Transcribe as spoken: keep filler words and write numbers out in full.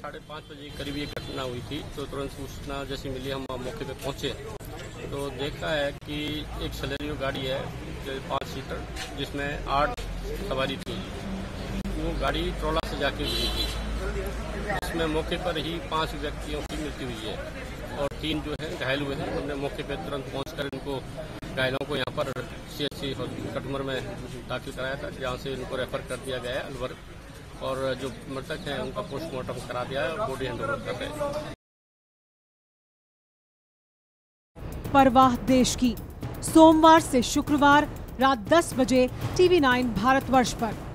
साढ़े पाँच बजे करीब ये घटना हुई थी। तो तुरंत सूचना जैसी मिली हम मौके पे पहुंचे तो देखा है कि एक सेलेरियो गाड़ी है जो पाँच सीटर जिसमें आठ सवारी थी, वो गाड़ी ट्रोला से जाके हुई थी। इसमें मौके पर ही पांच व्यक्तियों की मृत्यु हुई है और तीन जो है घायल हुए हैं। हमने मौके पर तुरंत पहुंचकर इनको घायलों को यहाँ पर सी एच सी कटमर में दाखिल कराया था, जहाँ से इनको रेफर कर दिया गया है अलवर, और जो मृतक हैं उनका पोस्टमार्टम करा दिया है और बॉडी हैंडओवर कर रहे हैं। परवाह देश की, सोमवार से शुक्रवार रात दस बजे टीवी नाइन भारतवर्ष पर।